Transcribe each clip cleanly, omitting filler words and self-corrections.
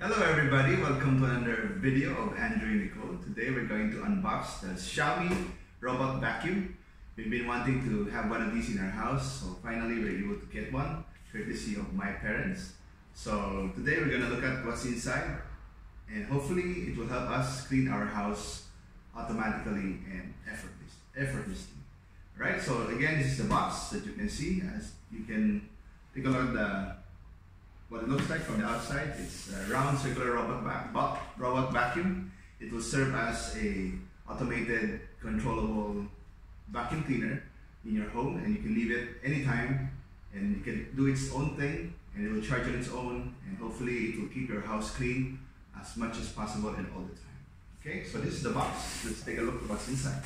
Hello everybody, welcome to another video of Andrew and Nicole. Today we're going to unbox the Xiaomi robot vacuum. We've been wanting to have one of these in our house, so finally we're able to get one, courtesy of my parents. So today we're going to look at what's inside and hopefully it will help us clean our house automatically and effortlessly. Alright, so again this is the box that you can see. As you can take a look at what it looks like from the outside. It's a round circular robot vacuum. It will serve as a automated controllable vacuum cleaner in your home, and you can leave it anytime and it can do its own thing and it will charge on its own, and hopefully it will keep your house clean as much as possible and all the time. Okay, so this is the box. Let's take a look at what's inside.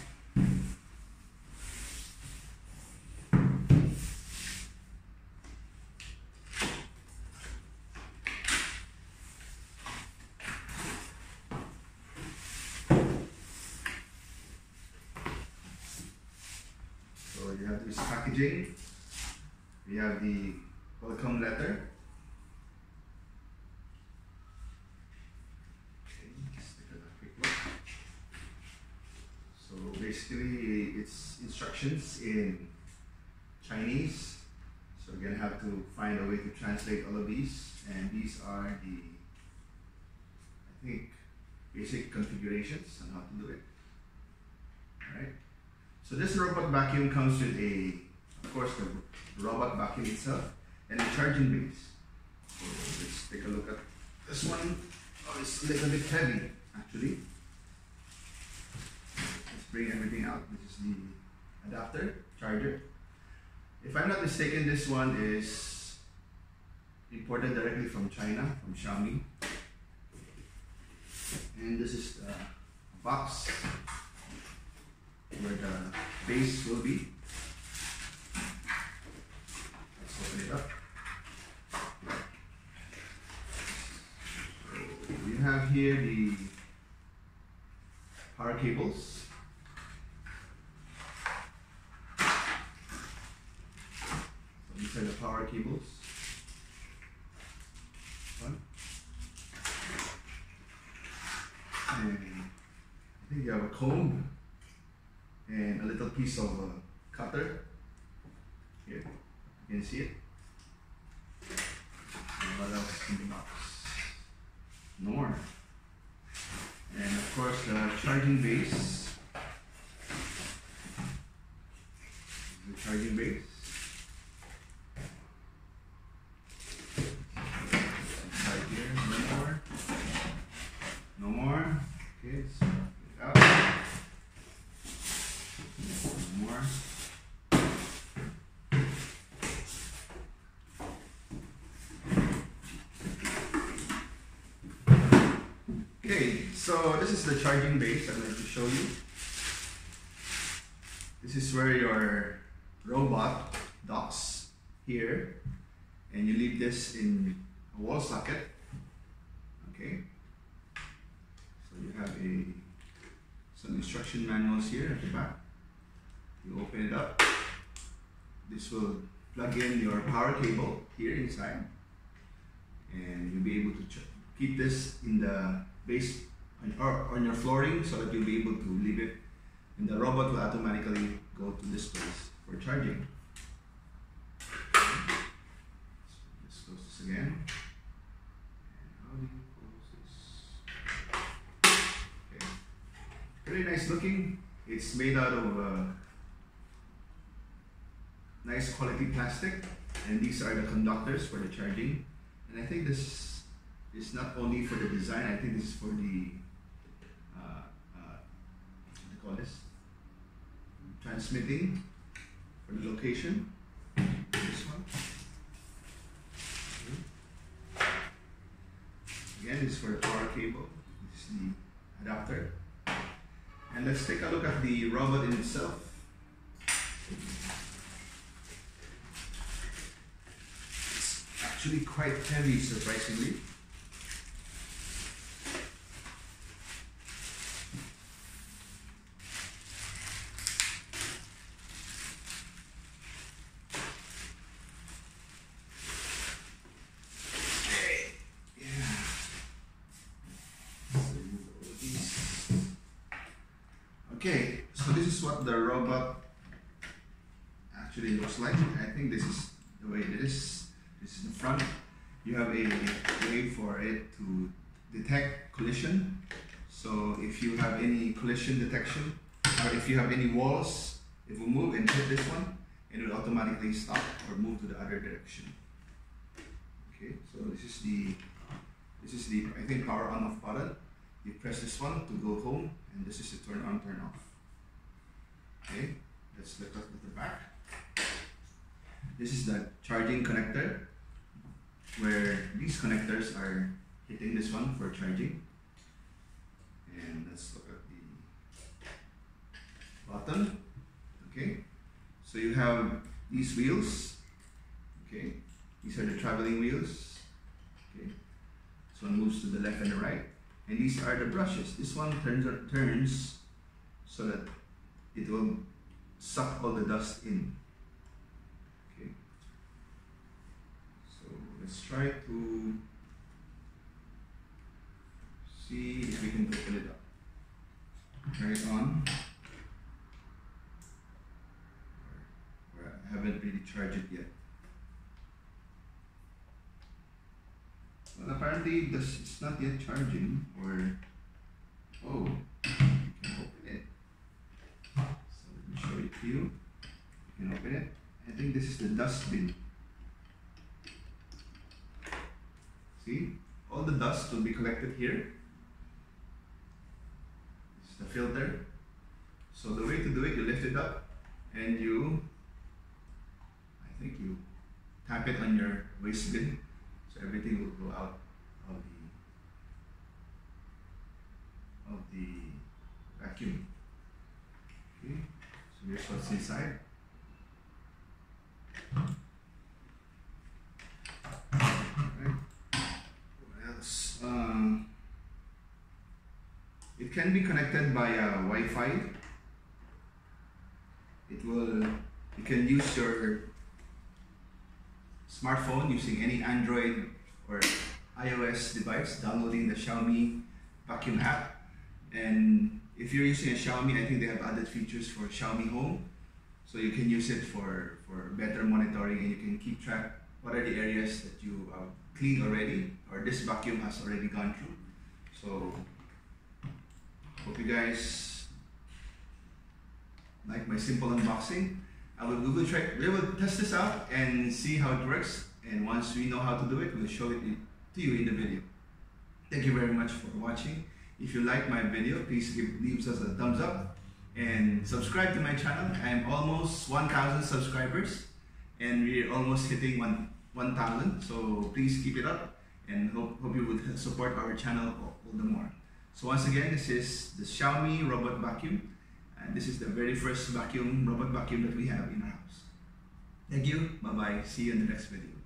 You have this packaging, we have the welcome letter. Okay, let's take a quick look. So basically it's instructions in Chinese, so we're going to have to find a way to translate all of these, and these are the, I think, basic configurations on how to do it. Alright. So this robot vacuum comes with of course, the robot vacuum itself and the charging base. So let's take a look at this one. Oh, it's a little bit heavy actually. Let's bring everything out. This is the adapter, charger. If I'm not mistaken, this one is imported directly from China, from Xiaomi. And this is the box where the base will be. Let's open it up. We have here the power cables. So these are the power cables. One. And I think you have a comb and a little piece of cutter. Here, you can see it. And what else in the box? No more. And of course the charging base. The charging base. Inside here, no more. No more. Okay, so get it out. More. Okay, so this is the charging base I'd like to show you. This is where your robot docks here, and you leave this in a wall socket. Okay, so you have some instruction manuals here at the back. You open it up. This will plug in your power cable here inside, and you'll be able to keep this in the base or on your flooring, so that you'll be able to leave it, and the robot will automatically go to this place for charging. So let's close this again. And how do you close this? Okay. Pretty nice looking. It's made out of nice quality plastic, and these are the conductors for the charging. And I think this is not only for the design, I think this is for the transmitting, for the location. This one again is for the power cable. This is the adapter, and let's take a look at the robot in itself. Actually quite heavy, surprisingly. Okay. Yeah. Okay, so this is what the robot actually looks like. I think this is the way it is. This is the front. You have a way for it to detect collision. So if you have any collision detection, or if you have any walls, it will move and hit this one, and it will automatically stop or move to the other direction. Okay, so this is the I think power on off button. You press this one to go home, and this is the turn on, turn off. Okay, let's look at the back. This is the charging connector, where these connectors are hitting this one for charging. And let's look at the button. Okay, so you have these wheels. Okay, these are the traveling wheels. Okay, this one moves to the left and the right. And these are the brushes. This one turns so that it will suck all the dust in. Okay. So let's try to see if we can open it up. Turn it on. I haven't really charged it yet. Well, apparently it's not yet charging, or oh, you can open it. So let me show it to you. You can open it. I think this is the dust bin. See, all the dust will be collected here. It's the filter. So the way to do it, you lift it up and you, I think you tap it on your waste bin. So everything will go out of the vacuum. Okay, so here's what's inside. Alright. What else? It can be connected by Wi-Fi. You can use your smartphone using any Android or iOS device, downloading the Xiaomi vacuum app. And if you're using a Xiaomi, I think they have added features for Xiaomi Home, so you can use it for better monitoring, and you can keep track what are the areas that you cleaned already, or this vacuum has already gone through. So hope you guys like my simple unboxing. We will test this out and see how it works, and once we know how to do it, we'll show it to you in the video. Thank you very much for watching. If you like my video, please leave us a thumbs up and subscribe to my channel. I am almost 1,000 subscribers, and we're almost hitting 1,000, so please keep it up, and hope you would support our channel all the more. So once again, this is the Xiaomi robot vacuum. And this is the very first robot vacuum that we have in our house. Thank you. Bye-bye. See you in the next video.